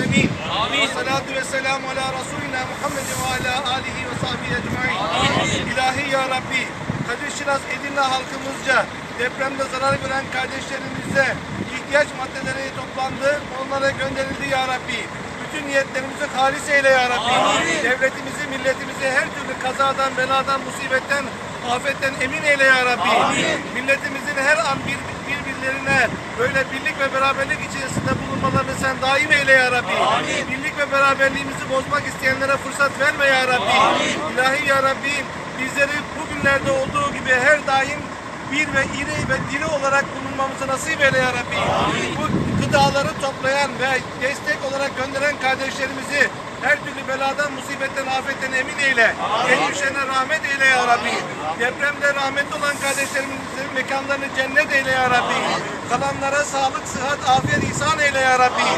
العالمين. والصلاة والسلام على رسولنا محمد وعلى آله وصحبه أجمعين. İlahi ya Rabbi, Kadir Şiraz Edirne halkımızca depremde zarar gören kardeşlerimize ihtiyaç maddeleri toplandı, onlara gönderildi ya Rabbi. Bütün niyetlerimizi halis eyle ya Rabbi. Devletimizi, milletimizi her türlü kazadan, beladan, musibetten, afetten emin eyle ya Rabbi. Milletimizin her an birbirlerine böyle birlik ve beraberlik içerisinde bulunmalarını sen daim eyle ya Rabbi. Birlik ve beraberliğimizi bozmak isteyenlere fırsat verme ya Rabbi. İlahi ya Rabbi, bizleri bugünlerde olduğu gibi her daim bir ve iri ve diri olarak bulunmamızı nasip eyle ya Rabbi. Bu gıdaları toplayan ve destek olarak gönderen kardeşlerimizi her türlü beladan, musibetten, afetten emin eyle. Geçmişlerine rahmet eyle ya Rabbi. Depremde rahmetli olan kardeşlerimizin mekanlarını cennet eyle ya Rabbi. Kalanlara sağlık, sıhhat, afiyet ihsan eyle ya Rabbi.